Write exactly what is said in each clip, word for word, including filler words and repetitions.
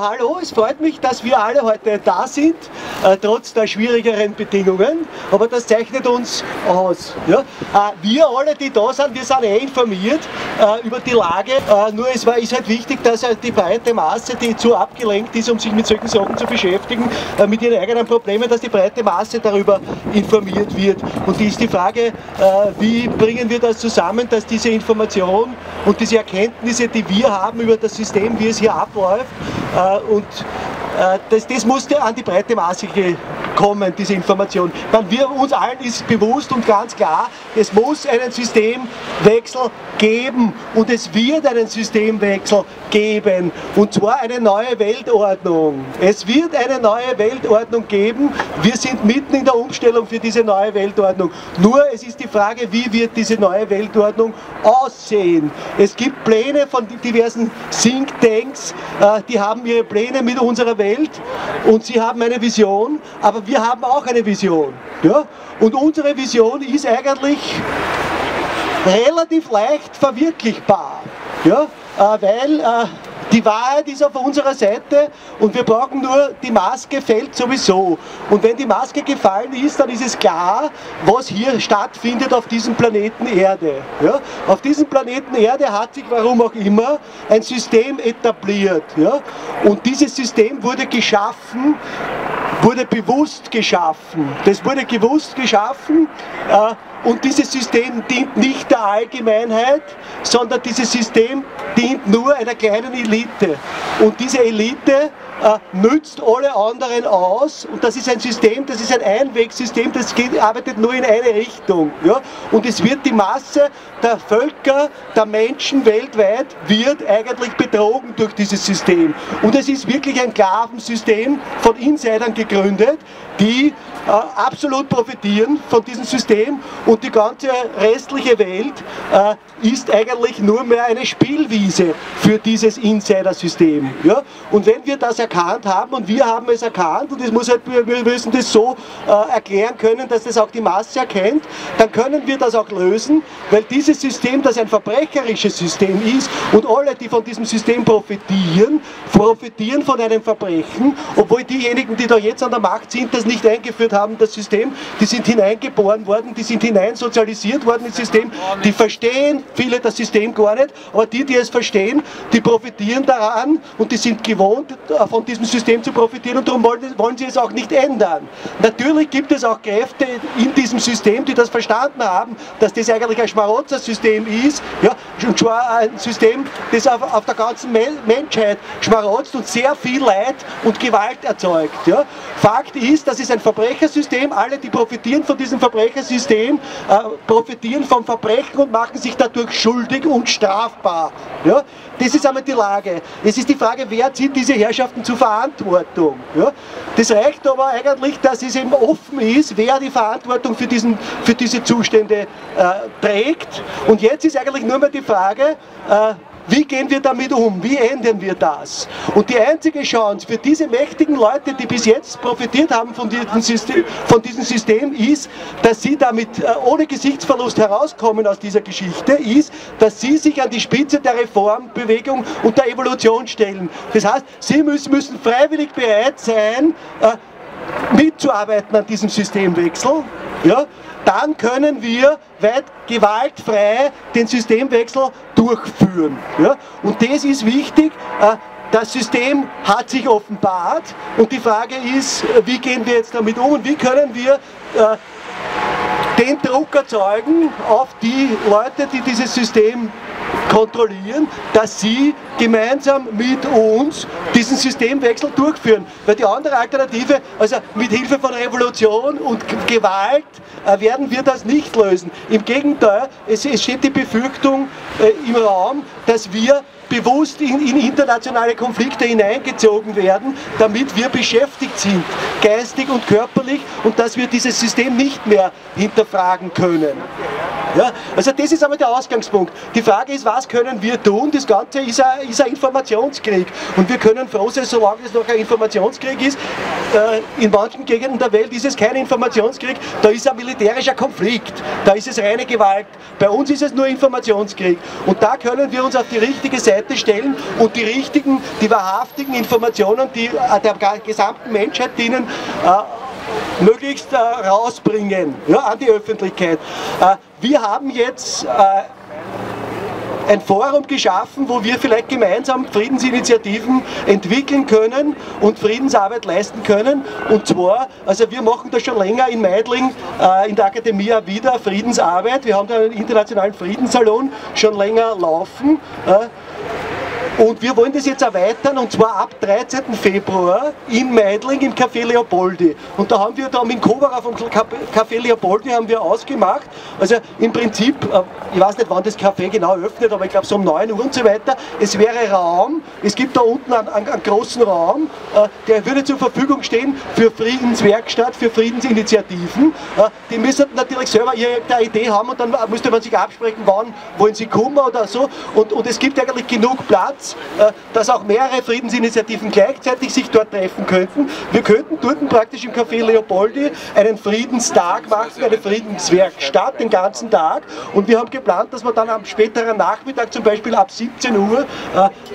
Hallo, es freut mich, dass wir alle heute da sind, äh, trotz der schwierigeren Bedingungen, aber das zeichnet uns aus. Ja? Äh, wir alle, die da sind, wir sind eh informiert äh, über die Lage, äh, nur es war, ist halt wichtig, dass halt die breite Masse, die zu abgelenkt ist, um sich mit solchen Sachen zu beschäftigen, äh, mit ihren eigenen Problemen, dass die breite Masse darüber informiert wird. Und die ist die Frage, äh, wie bringen wir das zusammen, dass diese Information und diese Erkenntnisse, die wir haben über das System, wie es hier abläuft, äh, und äh, das, das musste an die breite Masse kommen, diese Information. Weil wir uns allen ist bewusst und ganz klar, es muss einen Systemwechsel geben und es wird einen Systemwechsel geben, und zwar eine neue Weltordnung. Es wird eine neue Weltordnung geben, wir sind mitten in der Umstellung für diese neue Weltordnung. Nur es ist die Frage, wie wird diese neue Weltordnung aussehen? Es gibt Pläne von diversen Think Tanks, die haben ihre Pläne mit unserer Welt und sie haben eine Vision, aber wir haben auch eine Vision. Ja? Und unsere Vision ist eigentlich relativ leicht verwirklichbar, ja? äh, weil äh, die Wahrheit ist auf unserer Seite und wir brauchen nur, die Maske fällt sowieso. Und wenn die Maske gefallen ist, dann ist es klar, was hier stattfindet auf diesem Planeten Erde. Ja? Auf diesem Planeten Erde hat sich, warum auch immer, ein System etabliert. Ja? Und dieses System wurde geschaffen, wurde bewusst geschaffen. Das wurde bewusst geschaffen äh, und dieses System dient nicht der Allgemeinheit, sondern dieses System dient nur einer kleinen Elite. Und diese Elite äh, nützt alle anderen aus, und das ist ein System, das ist ein Einwegsystem, das geht, arbeitet nur in eine Richtung. Ja? Und es wird die Masse der Völker, der Menschen weltweit, wird eigentlich betrogen durch dieses System. Und es ist wirklich ein Sklavensystem von Insidern gegründet, die äh, absolut profitieren von diesem System, und die ganze restliche Welt äh, ist eigentlich nur mehr eine Spielwiese für dieses Insider-System. Ja? Und wenn wir das erkannt haben, und wir haben es erkannt, und es muss halt, wir müssen das so äh, erklären können, dass das auch die Masse erkennt, dann können wir das auch lösen, weil dieses System, das ein verbrecherisches System ist, und alle, die von diesem System profitieren, profitieren von einem Verbrechen, obwohl diejenigen, die da jetzt an der Macht sind, das nicht eingeführt haben, das System, die sind hineingeboren worden, die sind hineinsozialisiert worden ins System, die verstehen viele das System gar nicht, aber die, die es verstehen, die profitieren daran und die sind gewohnt, von diesem System zu profitieren, und darum wollen, wollen sie es auch nicht ändern. Natürlich gibt es auch Kräfte in diesem System, die das verstanden haben, dass das eigentlich ein Schmarotzer-System ist, ja, und zwar ein System, das auf, auf der ganzen Menschheit schmarotzt und sehr viel Leid und Gewalt erzeugt. Ja. Fakt ist, das ist ein Verbrechersystem, alle, die profitieren von diesem Verbrechersystem, äh, profitieren vom Verbrechen und machen sich dadurch schuldig und strafbar. Ja. Das ist einmal die Lage. Es ist die Frage, wer zieht diese Herrschaften zur Verantwortung? Ja. Das reicht aber eigentlich, dass es eben offen ist, wer die Verantwortung für, diesen, für diese Zustände äh, trägt. Und jetzt ist eigentlich nur mehr die Frage, äh, wie gehen wir damit um? Wie ändern wir das? Und die einzige Chance für diese mächtigen Leute, die bis jetzt profitiert haben von diesem System, von diesem System ist, dass sie damit ohne Gesichtsverlust herauskommen aus dieser Geschichte, ist, dass sie sich an die Spitze der Reformbewegung und der Evolution stellen. Das heißt, sie müssen, müssen freiwillig bereit sein, mitzuarbeiten an diesem Systemwechsel. Ja? Dann können wir weit gewaltfrei den Systemwechsel durchführen. Ja? Und das ist wichtig, das System hat sich offenbart, und die Frage ist, wie gehen wir jetzt damit um und wie können wir den Druck erzeugen auf die Leute, die dieses System kontrollieren, dass sie gemeinsam mit uns diesen Systemwechsel durchführen. Weil die andere Alternative, also mit Hilfe von Revolution und Gewalt, werden wir das nicht lösen. Im Gegenteil, es steht die Befürchtung im Raum, dass wir bewusst in, in internationale Konflikte hineingezogen werden, damit wir beschäftigt sind, geistig und körperlich, und dass wir dieses System nicht mehr hinterfragen können. Ja? Also das ist einmal der Ausgangspunkt. Die Frage ist, was können wir tun? Das Ganze ist ein, ist ein Informationskrieg. Und wir können froh sein, solange es noch ein Informationskrieg ist. Äh, in manchen Gegenden der Welt ist es kein Informationskrieg, da ist ein militärischer Konflikt. Da ist es reine Gewalt. Bei uns ist es nur Informationskrieg. Und da können wir uns auf die richtige Seite stellen und die richtigen, die wahrhaftigen Informationen, die der gesamten Menschheit dienen, äh, möglichst äh, rausbringen, ja, an die Öffentlichkeit. Äh, wir haben jetzt äh, ein Forum geschaffen, wo wir vielleicht gemeinsam Friedensinitiativen entwickeln können und Friedensarbeit leisten können. Und zwar, also wir machen das schon länger in Meidling, äh, in der Akademie wieder Friedensarbeit. Wir haben da einen internationalen Friedenssalon schon länger laufen. Äh, Und wir wollen das jetzt erweitern, und zwar ab dreizehnten Februar in Meidling im Café Leopoldi. Und da haben wir da mit Koberer vom Café Leopoldi haben wir ausgemacht. Also im Prinzip, ich weiß nicht, wann das Café genau öffnet, aber ich glaube so um neun Uhr und so weiter. Es wäre Raum, es gibt da unten einen, einen großen Raum, der würde zur Verfügung stehen für Friedenswerkstatt, für Friedensinitiativen. Die müssen natürlich selber irgendeine Idee haben, und dann müsste man sich absprechen, wann wollen sie kommen oder so. Und, und es gibt eigentlich genug Platz, dass auch mehrere Friedensinitiativen gleichzeitig sich dort treffen könnten. Wir könnten dort praktisch im Café Leopoldi einen Friedenstag machen, eine Friedenswerkstatt den ganzen Tag, und wir haben geplant, dass wir dann am späteren Nachmittag, zum Beispiel ab siebzehn Uhr,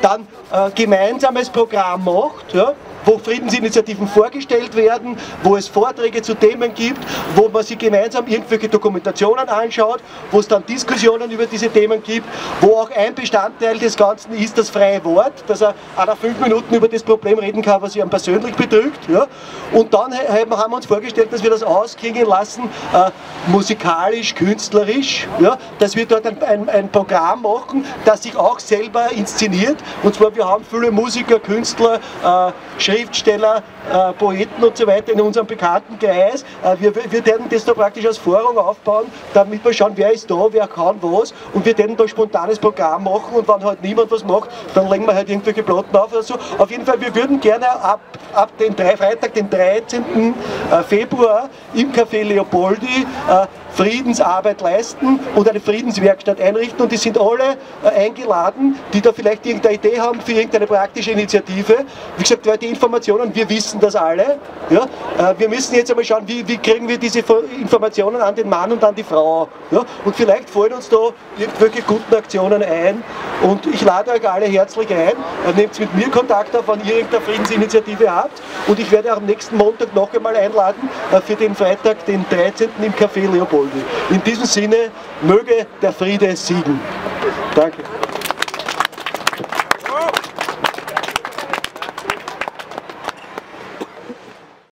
dann gemeinsames Programm macht, ja, wo Friedensinitiativen vorgestellt werden, wo es Vorträge zu Themen gibt, wo man sich gemeinsam irgendwelche Dokumentationen anschaut, wo es dann Diskussionen über diese Themen gibt, wo auch ein Bestandteil des Ganzen ist das freie Wort, dass er nach fünf Minuten über das Problem reden kann, was ihn persönlich betrügt. Ja. Und dann haben wir uns vorgestellt, dass wir das ausklingen lassen, äh, musikalisch, künstlerisch, ja, dass wir dort ein, ein, ein Programm machen, das sich auch selber inszeniert. Und zwar, wir haben viele Musiker, Künstler, äh, Schriftsteller, äh, Poeten und so weiter in unserem bekannten Kreis. Äh, wir, wir werden das da praktisch als Forum aufbauen, damit wir schauen, wer ist da, wer kann was, und wir werden da spontanes Programm machen, und wenn halt niemand was macht, dann legen wir halt irgendwelche Platten auf oder so. Auf jeden Fall, wir würden gerne ab, ab dem Freitag, den dreizehnten Februar im Café Leopoldi äh, Friedensarbeit leisten und eine Friedenswerkstatt einrichten, und die sind alle äh, eingeladen, die da vielleicht irgendeine Idee haben für irgendeine praktische Initiative. Wie gesagt, weil die Informationen, wir wissen das alle, ja? äh, wir müssen jetzt einmal schauen, wie, wie kriegen wir diese Informationen an den Mann und an die Frau, ja? Und vielleicht fallen uns da irgendwelche guten Aktionen ein, und ich lade euch alle herzlich ein, nehmt mit mir Kontakt auf, wenn ihr irgendeine Friedensinitiative habt, und ich werde auch am nächsten Montag noch einmal einladen äh, für den Freitag, den dreizehnten im Café Leopold. In diesem Sinne, möge der Friede siegen. Danke.